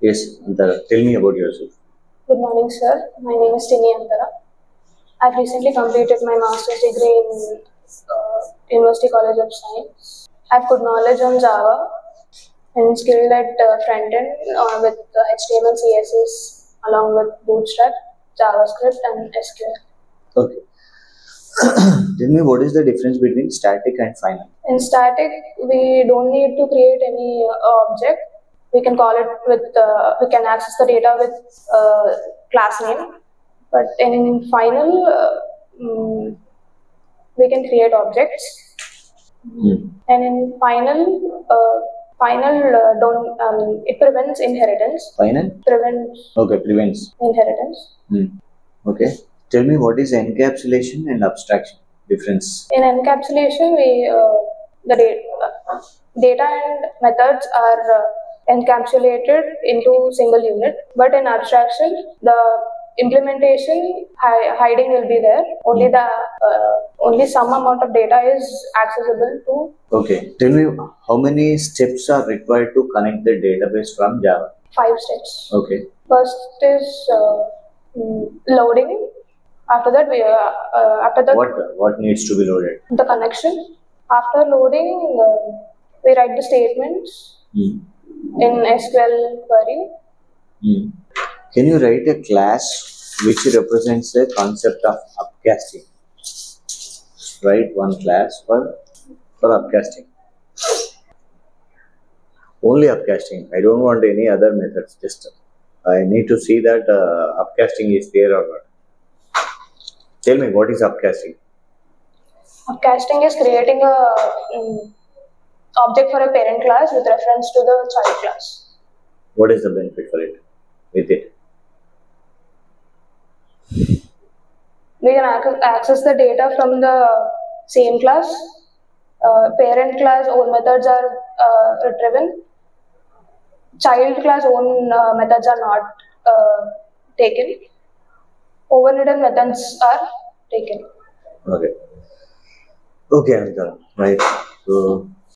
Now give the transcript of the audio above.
Yes, Antara, tell me about yourself. Good morning, sir. My name is Tini Antara. I've recently completed my master's degree in University College of Science. I've good knowledge on Java and skill at front end with HTML, CSS, along with Bootstrap, JavaScript, and SQL. Okay. Tell me, what is the difference between static and final? In static, we don't need to create any object. We can call it with, we can access the data with class name. But in final, we can create objects. Mm. And in final, it prevents inheritance. Final? Prevents. Okay, prevents. Inheritance. Mm. Okay. Tell me, what is encapsulation and abstraction difference? In encapsulation, we the data and methods are encapsulated into single unit. But in abstraction, the implementation hiding will be there. Only the only some amount of data is accessible to. Okay, tell me, how many steps are required to connect the database from Java? 5 steps. Okay. First is loading. After that, we what needs to be loaded? The connection. After loading, we write the statements in SQL query. Mm. Can you write a class which represents the concept of upcasting? Write one class for upcasting. Only upcasting. I don't want any other methods. Just I need to see that upcasting is there or not. Tell me, what is upcasting? Upcasting is creating an object for a parent class with reference to the child class. What is the benefit for it? With it? We can access the data from the same class. Parent class own methods are retrieved. Child class own methods are not taken. Overridden methods are taken. Okay. Okay, Antara. Right. So